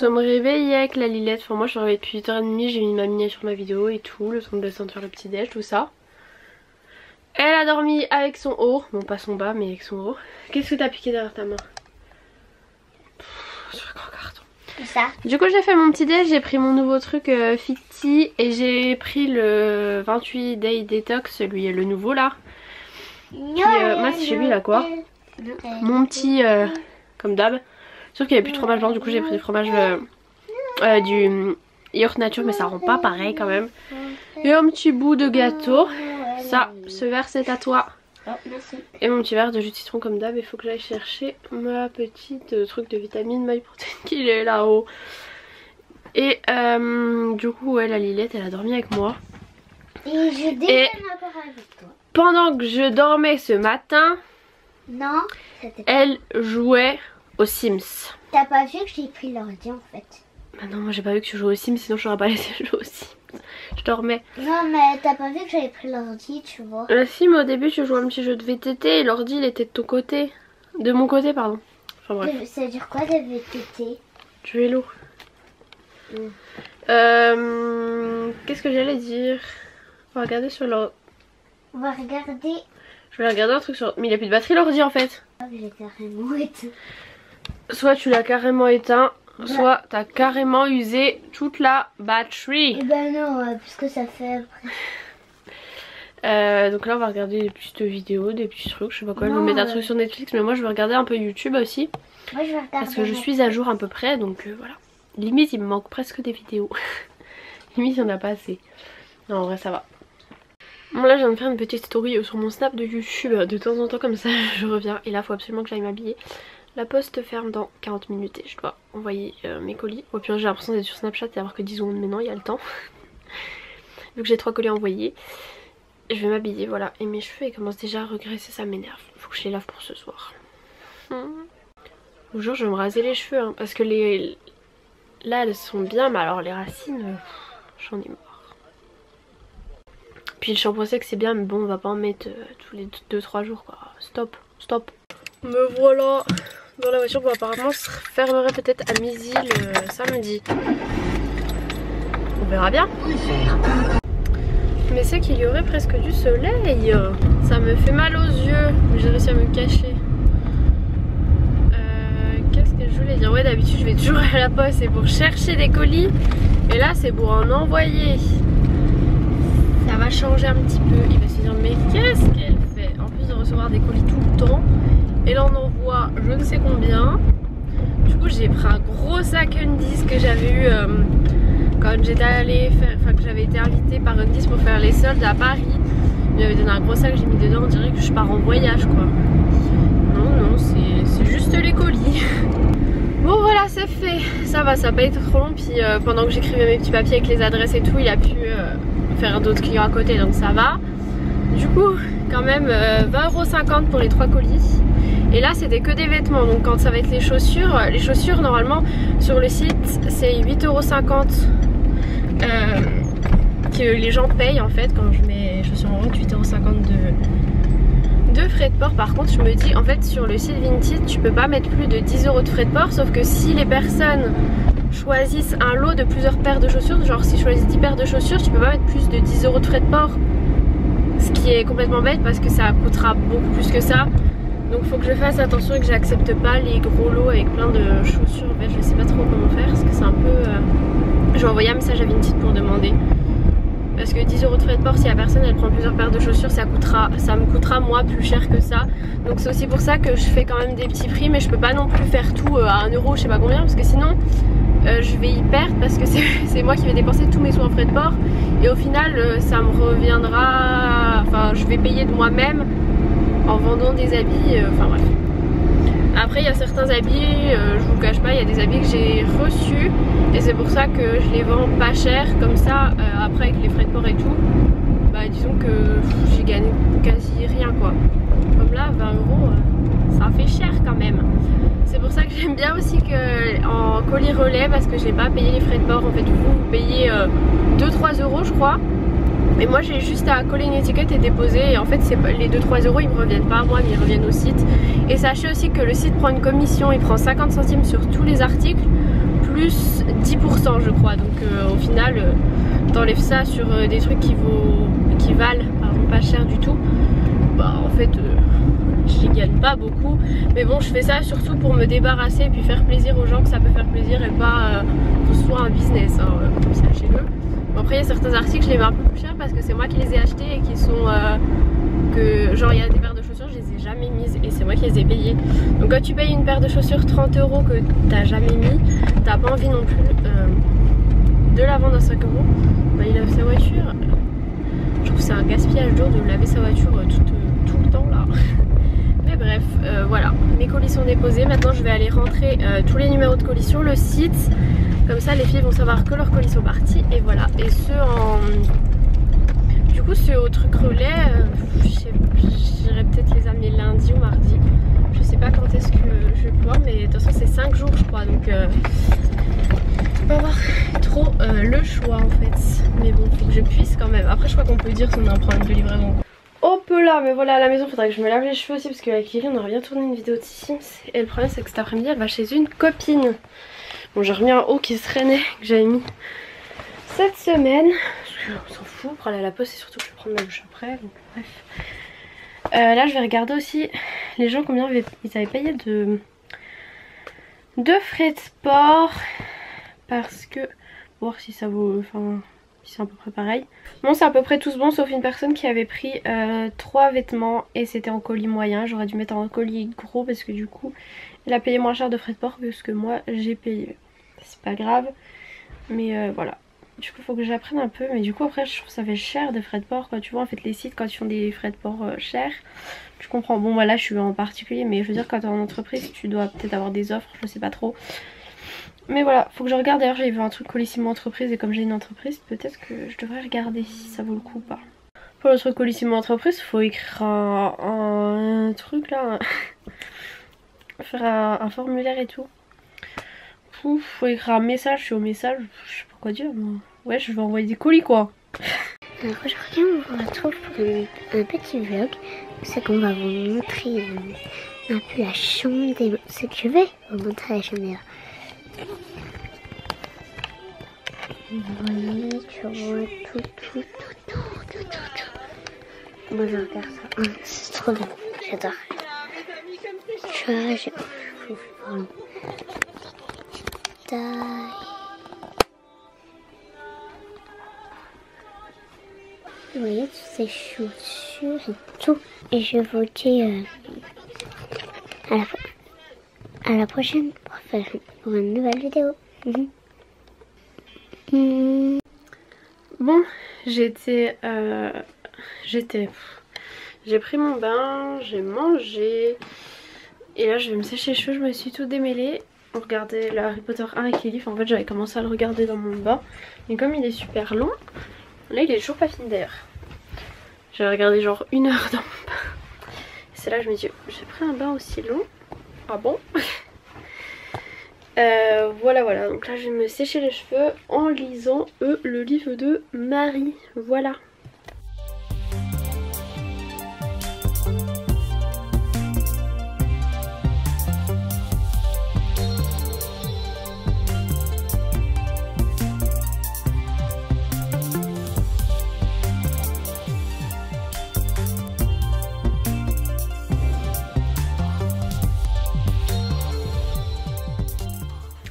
sommes réveillés avec la Lilette. Enfin, moi je suis réveillée depuis 8h30, j'ai mis ma miniature, ma vidéo et tout, le temps de descendre faire le petit déj, tout ça. Elle a dormi avec son haut, bon pas son bas mais avec son haut. Qu'est-ce que t'as piqué derrière ta main? Sur un grand carton. Ça. Du coup j'ai fait mon petit déj, j'ai pris mon nouveau truc Fit Tea et j'ai pris le 28 Day Detox, celui le nouveau là. Puis, moi c'est chez lui là quoi. Mon petit comme d'hab. Sauf qu'il n'y avait plus de fromage blanc, du coup j'ai pris du fromage du yaourt nature, mais ça rend pas pareil quand même. Et un petit bout de gâteau. Ça, ce verre c'est à toi. Oh, merci. Et mon petit verre de jus de citron comme d'hab. Il faut que j'aille chercher ma petite truc de vitamine Myprotein qu'il est là-haut. Et du coup ouais, la Lilette elle a dormi avec moi. Et je déjeune encore avec toi. Pendant que je dormais ce matin, non, elle jouait aux Sims. T'as pas vu que j'ai pris l'ordi en fait? Bah non, moi j'ai pas vu que tu jouais aux Sims, sinon je t'aurais pas laissé jouer aux Sims. Je dormais. Non mais t'as pas vu que j'avais pris l'ordi, tu vois. La sim au début tu jouais un petit jeu de VTT et l'ordi il était de ton côté. De mon côté pardon. Enfin bref. Ça veut dire quoi de VTT? Tu es l'eau. Qu'est-ce que j'allais dire? On va regarder sur l'ordi. On va regarder. Je vais regarder un truc sur... Mais il n'y a plus de batterie l'ordi en fait. Soit tu l'as carrément éteint. Soit t'as carrément usé toute la batterie. Et ben non, puisque ça fait. Donc là on va regarder des petites vidéos, des petits trucs, je sais pas quoi. Elle me met un truc sur Netflix, mais moi je vais regarder un peu YouTube aussi. Moi je vais regarder. Parce que je suis à jour à peu près, donc voilà. Limite il me manque presque des vidéos. Limite il n'y en a pas assez. Non en vrai ça va. Bon là je viens de faire une petite story sur mon snap de YouTube. De temps en temps comme ça je reviens. Et là faut absolument que j'aille m'habiller. La poste ferme dans 40 minutes et je dois envoyer mes colis. Au pire j'ai l'impression d'être sur Snapchat et avoir que 10 secondes, mais non il y a le temps. Vu que j'ai 3 colis à envoyer, je vais m'habiller, voilà. Et mes cheveux ils commencent déjà à regresser, ça m'énerve. Faut que je les lave pour ce soir. Bonjour, je vais me raser les cheveux hein, parce que les... Là elles sont bien, mais alors les racines, j'en ai marre. Puis le shampoing sec c'est bien, mais bon on va pas en mettre tous les 2-3 jours quoi. Stop, stop. Me voilà dans la voiture. Bon apparemment se fermerait peut-être à midi le samedi. On verra bien. Mais c'est qu'il y aurait presque du soleil. Ça me fait mal aux yeux. Mais j'ai réussi à me cacher. Qu'est-ce que je voulais dire? Ouais d'habitude je vais toujours à la poste. C'est pour chercher des colis. Et là c'est pour en envoyer. Ça va changer un petit peu. Il va se dire mais qu'est-ce qu'elle fait? En plus de recevoir des colis tout le temps. Elle en envoie je ne sais combien. Du coup j'ai pris un gros sac Undies que j'avais eu quand j'étais allée faire, enfin que j'avais été invitée par Undies pour faire les soldes à Paris. Il m'avait donné un gros sac, j'ai mis dedans, on dirait que je pars en voyage quoi. Non non, c'est juste les colis. Bon voilà c'est fait. Ça va, ça n'a pas été trop long. Puis pendant que j'écrivais mes petits papiers avec les adresses et tout, il a pu faire d'autres clients à côté, donc ça va. Du coup quand même 20,50 € pour les 3 colis. Et là c'était que des vêtements, donc quand ça va être les chaussures normalement sur le site c'est 8,50 € que les gens payent en fait quand je mets les chaussures en vente, 8,50 € de frais de port. Par contre je me dis en fait sur le site Vinted tu peux pas mettre plus de 10 € de frais de port, sauf que si les personnes choisissent un lot de plusieurs paires de chaussures, genre si je choisis 10 paires de chaussures tu peux pas mettre plus de 10 € de frais de port, ce qui est complètement bête parce que ça coûtera beaucoup plus que ça. Donc faut que je fasse attention et que j'accepte pas les gros lots avec plein de chaussures. En fait je sais pas trop comment faire parce que c'est un peu... Je vais envoyer un message à Vinted pour demander. Parce que 10 € de frais de port, si la personne elle prend plusieurs paires de chaussures, ça me coûtera moi plus cher que ça. Donc c'est aussi pour ça que je fais quand même des petits prix, mais je peux pas non plus faire tout à 1 € je sais pas combien. Parce que sinon je vais y perdre parce que c'est moi qui vais dépenser tous mes sous en frais de port. Et au final ça me reviendra... Enfin je vais payer de moi-même en vendant des habits, enfin bref. Après il y a certains habits, je vous cache pas, il y a des habits que j'ai reçus et c'est pour ça que je les vends pas cher comme ça. Après avec les frais de port et tout, bah disons que j'ai gagné quasi rien quoi. Comme là 20 €, ça fait cher quand même. C'est pour ça que j'aime bien aussi que en colis relais, parce que j'ai pas payé les frais de port en fait. Vous payez 2-3 € je crois. Et moi j'ai juste à coller une étiquette et déposer, et en fait les 2-3 € ils me reviennent pas à moi mais ils reviennent au site. Et sachez aussi que le site prend une commission, il prend 50 centimes sur tous les articles plus 10% je crois, donc au final t'enlèves ça sur des trucs qui valent pas cher du tout, bah en fait j'y gagne pas beaucoup, mais bon je fais ça surtout pour me débarrasser et puis faire plaisir aux gens, que ça peut faire plaisir et pas que ce soit un business, hein, comme ça chez eux. Bon, après il y a certains articles je les mets un peu plus cher parce que c'est moi qui les ai achetés et qui sont genre il y a des paires de chaussures je les ai jamais mises et c'est moi qui les ai payées, donc quand tu payes une paire de chaussures 30 € que t'as jamais mis, t'as pas envie non plus de la vendre à 5 €. Bah, il lave sa voiture, je trouve c'est un gaspillage d'eau de laver sa voiture tout le temps là. Mais bref, voilà, mes colis sont déposés, maintenant je vais aller rentrer tous les numéros de colis sur le site, comme ça les filles vont savoir que leurs colis sont partis et voilà, et ceux en... du coup ceux au truc relais, j'irai peut-être les amener lundi ou mardi, je sais pas quand est-ce que je vais pouvoir, mais de toute façon c'est 5 jours je crois, donc pas avoir trop le choix en fait, mais bon faut que je puisse quand même. Après je crois qu'on peut dire qu'on a un problème de livraison. Oh peu là, mais voilà, à la maison faudrait que je me lave les cheveux aussi parce que avec Kylie on aurait bien tourné une vidéo de Sims et le problème c'est que cet après-midi elle va chez une copine. Bon j'ai remis un haut qui se traînait que j'avais mis cette semaine parce qu'on s'en fout, pour aller à la poste et surtout que je vais prendre ma douche après, donc bref. Là je vais regarder aussi les gens combien ils avaient payé de frais de sport parce que pour voir si ça vaut, enfin si c'est à peu près pareil. Bon c'est à peu près tous bons sauf une personne qui avait pris 3 vêtements et c'était en colis moyen, j'aurais dû mettre en colis gros parce que du coup elle a payé moins cher de frais de port que ce que moi j'ai payé, c'est pas grave mais voilà. Du coup faut que j'apprenne un peu, mais du coup après je trouve que ça fait cher des frais de port quoi, tu vois en fait les sites quand ils font des frais de port chers, je comprends, bon voilà je suis en particulier mais je veux dire quand t'es en entreprise tu dois peut-être avoir des offres, je sais pas trop, mais voilà faut que je regarde, d'ailleurs j'ai vu un truc Colissimo entreprise et comme j'ai une entreprise peut-être que je devrais regarder si ça vaut le coup ou pas. Pour le truc Colissimo entreprise faut écrire un truc là, faire un formulaire et tout. Pouf, faut écrire un message, je suis au message, je sais pas quoi dire moi. Ouais je vais envoyer des colis quoi. Donc aujourd'hui on vous retrouve pour un petit vlog, c'est qu'on va vous montrer un peu la chambre des... C'est que je vais vous montrer la chambre des... Voilà, tu vois tout. Moi je regarde ça, c'est trop bien, j'adore. Tu vois, j'ai... Vous voyez toutes ces chaussures et tout. Et je vous dis à la prochaine pour faire une nouvelle vidéo. Bon, j'ai pris mon bain, j'ai mangé. Et là je vais me sécher les cheveux, je me suis tout démêlée. On regardait le Harry Potter 1 avec Kylie, en fait j'avais commencé à le regarder dans mon bain. Mais comme il est super long, là il est toujours pas fini d'ailleurs. J'avais regardé genre 1 heure dans mon bain. C'est là que je me dis, j'ai pris un bain aussi long. Ah bon? Voilà, donc là je vais me sécher les cheveux en lisant le livre de Marie. Voilà.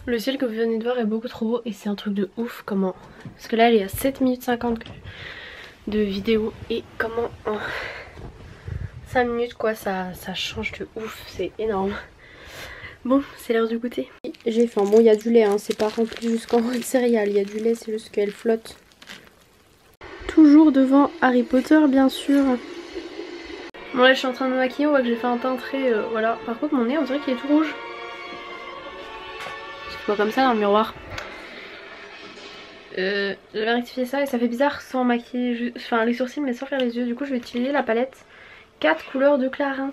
Le ciel que vous venez de voir est beaucoup trop beau et c'est un truc de ouf comment... Parce que là elle est à 7 minutes 50 de vidéo et comment en 5 minutes quoi ça change de ouf, c'est énorme. Bon c'est l'heure du goûter. J'ai faim, bon il y a du lait hein, c'est pas rempli jusqu'en haut de céréales, il y a du lait c'est juste qu'elle flotte. Toujours devant Harry Potter bien sûr. Bon là je suis en train de me maquiller, on voit que j'ai fait un teint très... voilà, par contre mon nez on dirait qu'il est tout rouge. Comme ça dans le miroir, j'avais rectifié ça et ça fait bizarre sans maquiller, enfin les sourcils mais sans faire les yeux, du coup je vais utiliser la palette 4 couleurs de Clarins,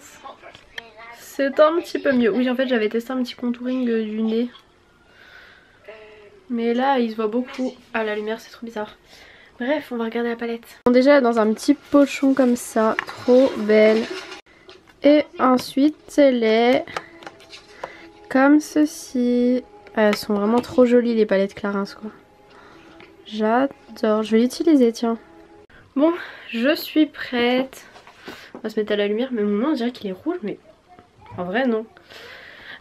c'est un petit peu mieux. Oui en fait j'avais testé un petit contouring du nez mais là il se voit beaucoup à la lumière, c'est trop bizarre. Bref on va regarder la palette. Bon, déjà dans un petit pochon comme ça, trop belle, et ensuite elle est comme ceci. Elles sont vraiment trop jolies les palettes Clarins quoi. J'adore, je vais l'utiliser tiens. Bon, je suis prête. On va se mettre à la lumière, mais mon main on dirait qu'il est rouge mais en vrai non.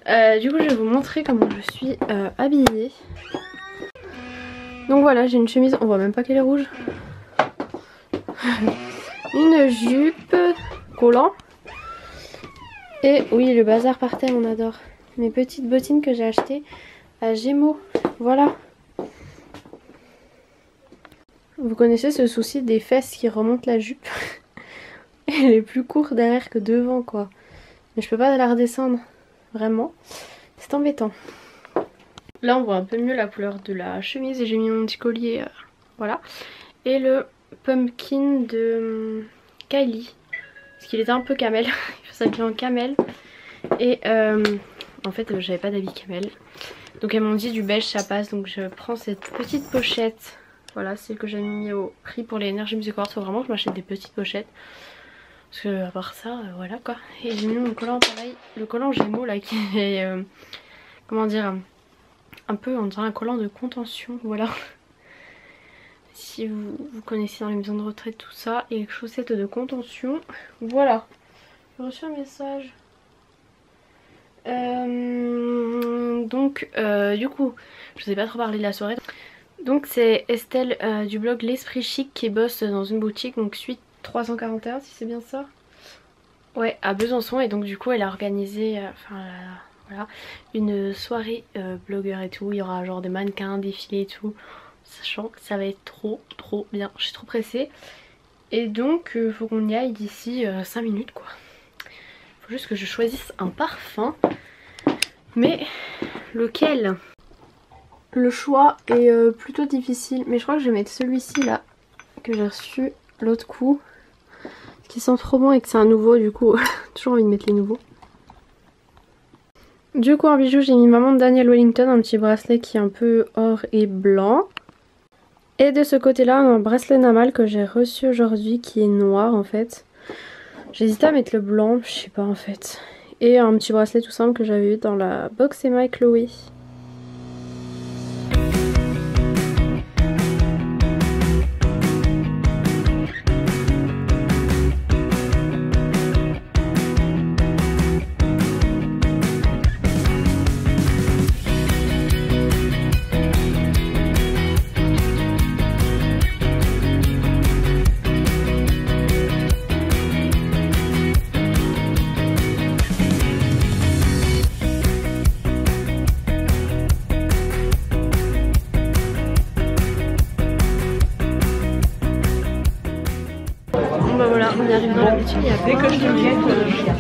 Du coup je vais vous montrer comment je suis habillée. Donc voilà, j'ai une chemise, on voit même pas qu'elle est rouge. Une jupe, collant. Et oui, le bazar par terre, on adore. Mes petites bottines que j'ai achetées à Gémeaux. Voilà. Vous connaissez ce souci des fesses qui remontent la jupe. Elle est plus courte derrière que devant quoi. Mais je peux pas la redescendre. Vraiment. C'est embêtant. Là on voit un peu mieux la couleur de la chemise. Et j'ai mis mon petit collier. Voilà. Et le pumpkin de Kylie. Parce qu'il était un peu camel. Il faut s'habiller en camel. Et en fait j'avais pas d'habit camel. Donc elles m'ont dit du beige ça passe. Donc je prends cette petite pochette. Voilà celle que j'ai mis au prix pour les Energy Music Awards. Vraiment je m'achète des petites pochettes. Parce que à part ça voilà quoi. Et j'ai mis mon collant pareil. Le collant Gémeaux là qui est comment dire. Un peu on dirait un collant de contention. Voilà. Si vous connaissez dans les maisons de retraite tout ça. Et chaussettes de contention. Voilà. J'ai reçu un message. Du coup je vous ai pas trop parlé de la soirée. Donc c'est Estelle du blog L'Esprit Chic qui bosse dans une boutique. Donc suite 341 si c'est bien ça. Ouais à Besançon. Et donc du coup elle a organisé voilà, une soirée blogueur et tout. Il y aura genre des mannequins, défilés et tout. Sachant que ça va être trop bien. Je suis trop pressée. Et donc faut qu'on y aille d'ici 5 minutes quoi. Faut juste que je choisisse un parfum. Mais lequel? Le choix est plutôt difficile. Mais je crois que je vais mettre celui-ci là. Que j'ai reçu l'autre coup. Qui sent trop bon et que c'est un nouveau du coup. Toujours envie de mettre les nouveaux. Du coup en bijoux j'ai mis maman de Daniel Wellington. Un petit bracelet qui est un peu or et blanc. Et de ce côté là un bracelet Namal que j'ai reçu aujourd'hui. Qui est noir en fait. J'hésitais à mettre le blanc, je sais pas en fait. Et un petit bracelet tout simple que j'avais eu dans la box Emma et Chloé. Dès que je le viens, je viens.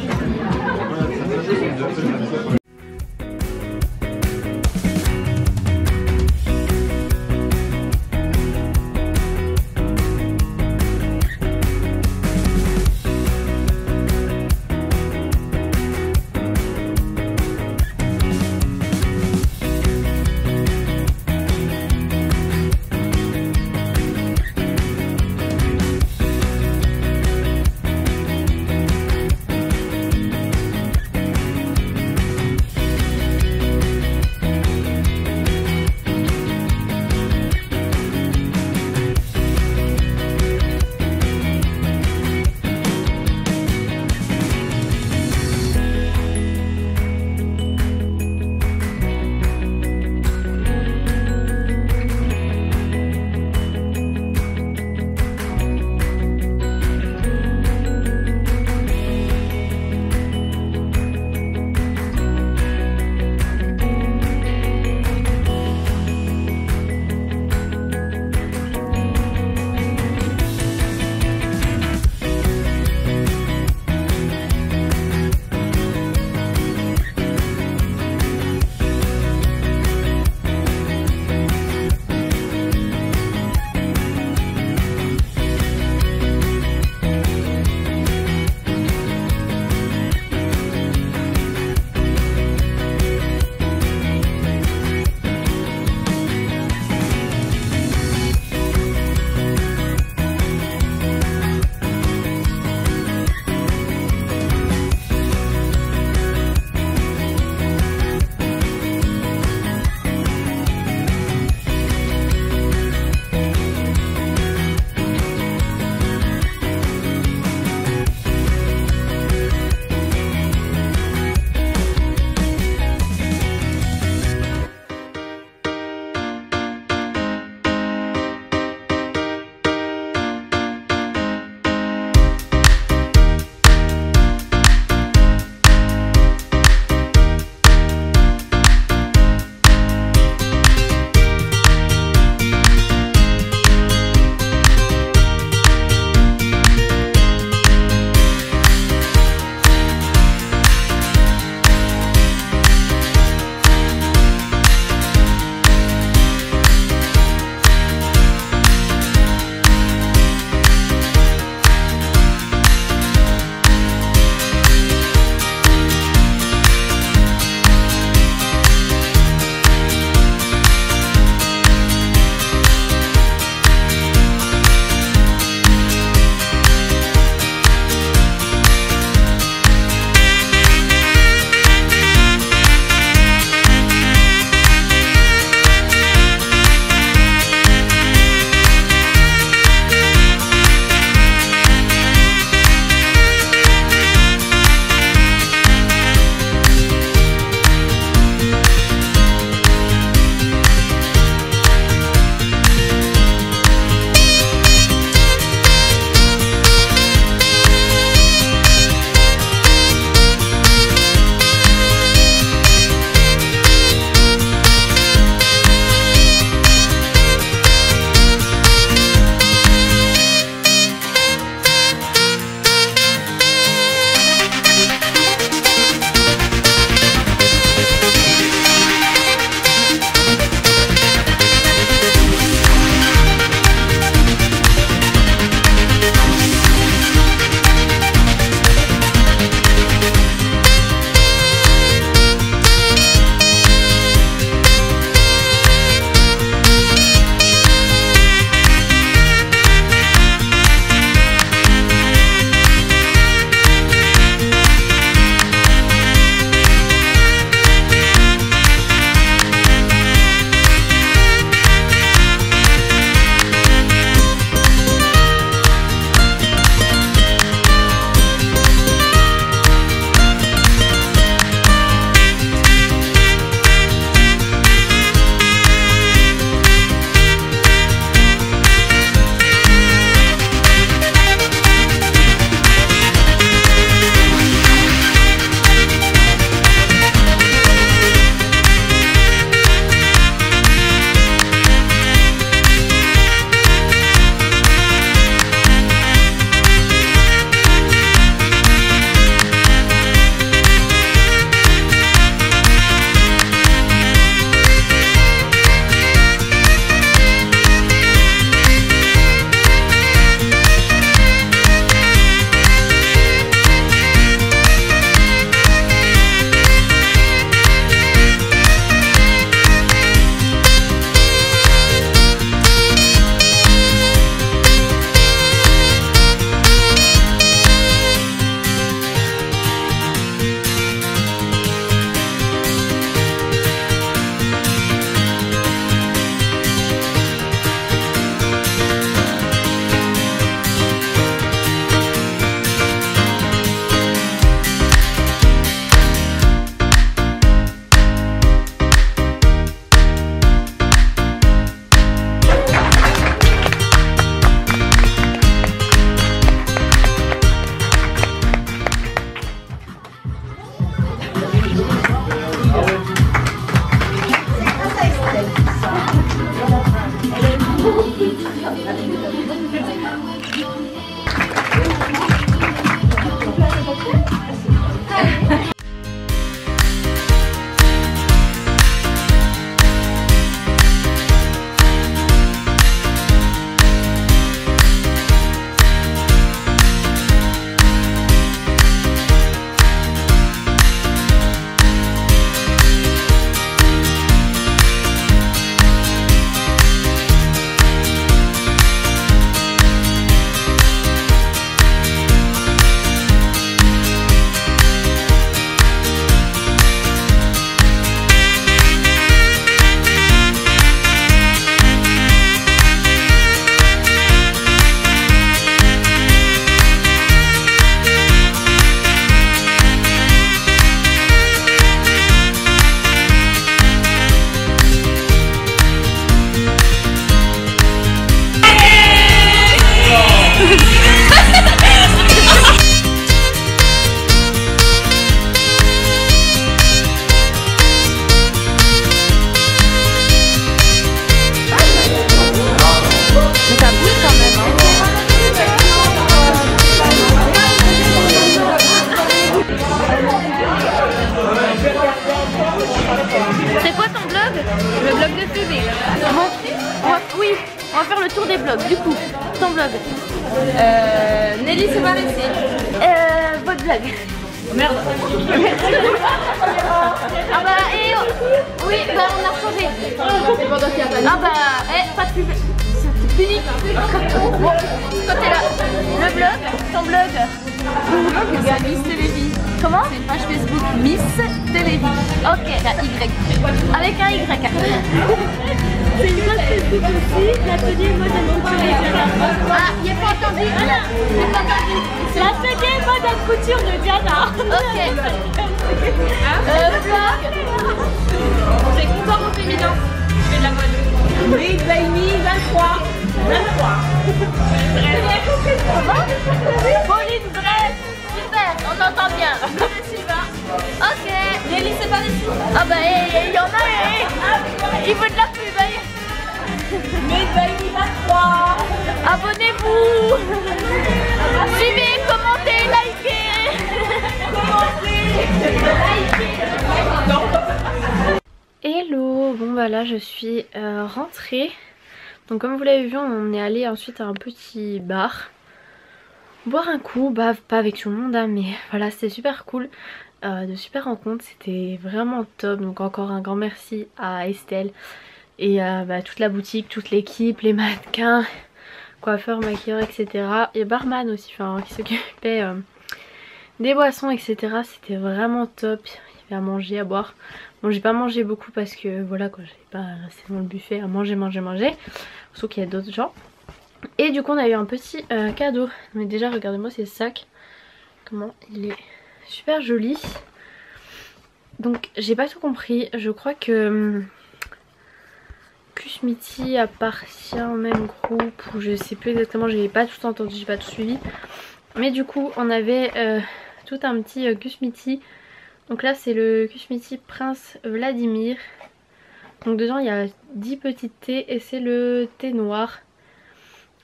blog, du coup, ton blog. Nelly, c'est par ici. Votre blog. Merde. Ah bah, et oh. Oui, bah on a rechangé. Ah bah, eh, pas de pub. C'est fini. Bon, toi t'es là. Le blog, ton blog. Mon blog, c'est Miss Télévie. Comment? C'est une page Facebook Miss Télévie. Ok, la Y. Avec un Y. C'est une page Facebook aussi, l'atelier mode à couture. Ah, il n'est pas entendu. L'atelier mode à couture de Diana. Ok. Blog. C'est confort au féminin. Je fais de la mode. Oui, Baimi, 23. 23. Bref. Pauline, bref. Super, on entend bien. Ok. Les lycées par ici. Ah bah, il y en a. Il faut de la pub. Mais Baimi, 23. Abonnez-vous. Suivez, commentez, likez. Hello. Bon bah là, je suis rentrée. Donc comme vous l'avez vu, on est allé ensuite à un petit bar boire un coup, bah pas avec tout le monde hein, mais voilà, c'était super cool, de super rencontres, c'était vraiment top. Donc encore un grand merci à Estelle et bah, toute la boutique, toute l'équipe, les mannequins, coiffeurs, maquilleurs, etc. Et barman aussi, enfin, qui s'occupait des boissons, etc. C'était vraiment top, il y avait à manger, à boire. Bon, j'ai pas mangé beaucoup parce que voilà quoi, j'avais pas resté dans le buffet à manger, surtout qu'il y a d'autres gens. Et du coup on a eu un petit cadeau, mais déjà regardez-moi ces sacs, comment il est super joli. Donc j'ai pas tout compris, je crois que Kusmi Tea appartient au même groupe, ou je sais plus exactement, j'ai pas tout entendu, j'ai pas tout suivi. Mais du coup on avait tout un petit Kusmi Tea. Donc là c'est le Kusmi Tea Prince Vladimir. Donc dedans il y a 10 petits thés et c'est le thé noir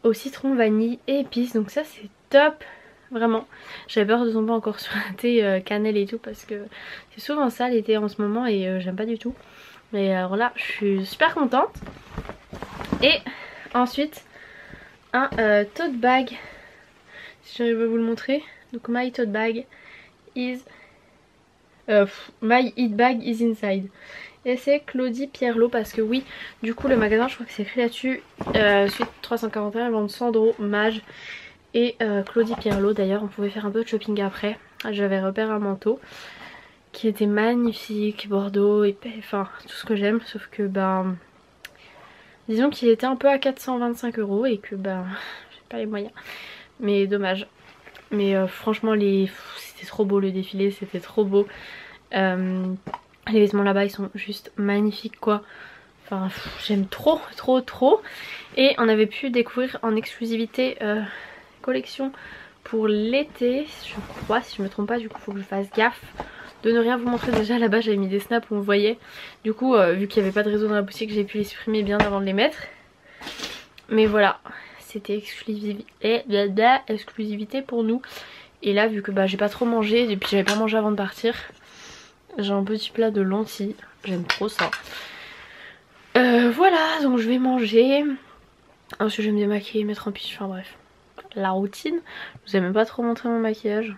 au citron, vanille et épices. Donc ça c'est top, vraiment. J'avais peur de tomber encore sur un thé cannelle et tout, parce que c'est souvent ça les thés en ce moment et j'aime pas du tout. Mais alors là je suis super contente. Et ensuite un tote bag, si j'arrive à vous le montrer. Donc my tote bag is... my heat bag is inside. Et c'est Claudie Pierlot, parce que oui, du coup le magasin, je crois que c'est écrit là-dessus, suite 341, ils vendent Sandro, Mage et Claudie Pierlot. D'ailleurs on pouvait faire un peu de shopping après. J'avais repéré un manteau qui était magnifique, bordeaux, épais, enfin tout ce que j'aime, sauf que ben disons qu'il était un peu à 425 € et que ben j'ai pas les moyens, mais dommage. Mais franchement c'était trop beau, le défilé c'était trop beau, les vêtements là-bas ils sont juste magnifiques quoi, enfin j'aime trop. Et on avait pu découvrir en exclusivité collection pour l'été, je crois, si je me trompe pas. Du coup faut que je fasse gaffe de ne rien vous montrer. Déjà là-bas j'avais mis des snaps où on voyait, du coup vu qu'il n'y avait pas de réseau dans la boutique, j'ai pu les supprimer bien avant de les mettre. Mais voilà, c'était exclusivité pour nous. Et là vu que bah, j'ai pas trop mangé, et puis j'avais pas mangé avant de partir, j'ai un petit plat de lentilles, j'aime trop ça. Voilà, donc je vais manger, ensuite je vais me démaquiller, mettre en piche, enfin bref, la routine. Je vous ai même pas trop montré mon maquillage,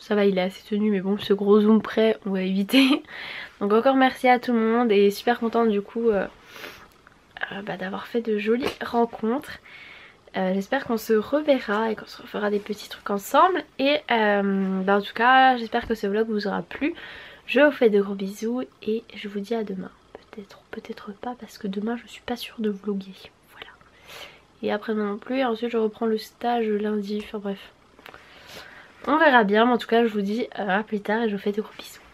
ça va, il est assez tenu, mais bon ce gros zoom près on va éviter. Donc encore merci à tout le monde et super contente du coup bah, d'avoir fait de jolies rencontres. J'espère qu'on se reverra et qu'on se refera des petits trucs ensemble. Et bah, en tout cas j'espère que ce vlog vous aura plu. Je vous fais de gros bisous et je vous dis à demain. Peut-être, peut-être pas, parce que demain je suis pas sûre de vloguer. Voilà. Et après-demain non plus. Et ensuite je reprends le stage lundi. Enfin bref, on verra bien. Mais en tout cas je vous dis à plus tard et je vous fais de gros bisous.